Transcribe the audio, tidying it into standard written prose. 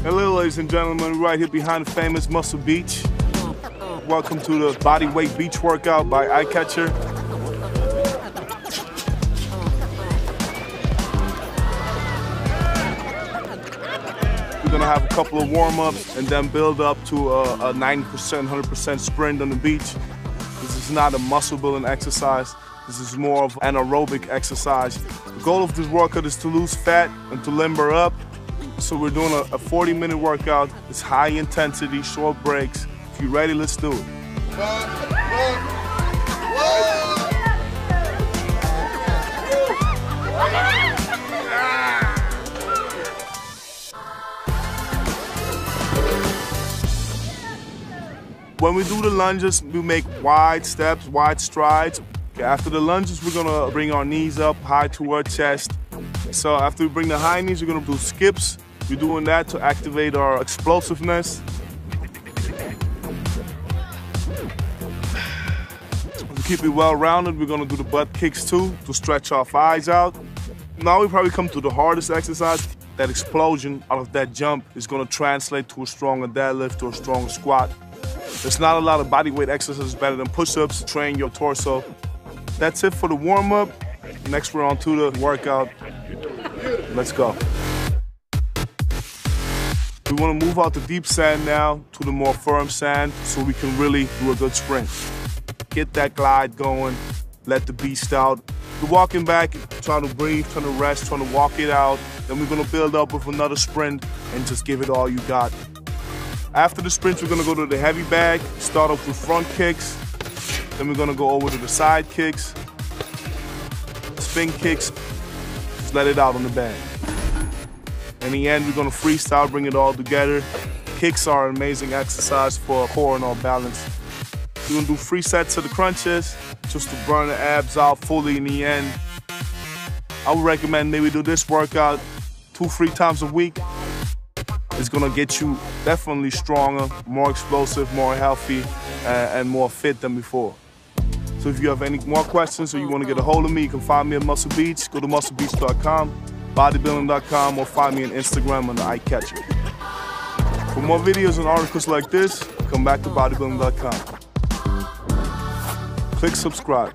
Hello, ladies and gentlemen, right here behind the famous Muscle Beach. Welcome to the bodyweight beach workout by Eye Catcher. We're gonna have a couple of warm-ups and then build up to a 90%, 100% sprint on the beach. This is not a muscle-building exercise. This is more of an aerobic exercise. The goal of this workout is to lose fat and to limber up. So we're doing a 40-minute workout. It's high intensity, short breaks. If you're ready, let's do it. When we do the lunges, we make wide steps, wide strides. After the lunges, we're gonna bring our knees up high to our chest. So after we bring the high knees, we're gonna do skips. We're doing that to activate our explosiveness. To keep it well-rounded, we're gonna do the butt kicks too, to stretch our thighs out. Now we probably come to the hardest exercise. That explosion out of that jump is gonna translate to a stronger deadlift or a stronger squat. There's not a lot of bodyweight exercises better than push-ups. Train your torso. That's it for the warm-up. Next, we're on to the workout. Let's go. We want to move out the deep sand now to the more firm sand so we can really do a good sprint. Get that glide going. Let the beast out. We're walking back, trying to breathe, trying to rest, trying to walk it out. Then we're going to build up with another sprint and just give it all you got. After the sprint, we're going to go to the heavy bag. Start off with front kicks. Then we're going to go over to the side kicks. Spin kicks. Just let it out on the bag. In the end, we're going to freestyle, bring it all together. Kicks are an amazing exercise for our core and our balance. We're going to do 3 sets of the crunches just to burn the abs out fully in the end. I would recommend maybe do this workout 2-3 times a week. It's going to get you definitely stronger, more explosive, more healthy, and more fit than before. So if you have any more questions or you want to get a hold of me, you can find me at Muscle Beach. Go to musclebeach.com, bodybuilding.com, or find me on Instagram under Eye Catcher. For more videos and articles like this, come back to bodybuilding.com. Click subscribe.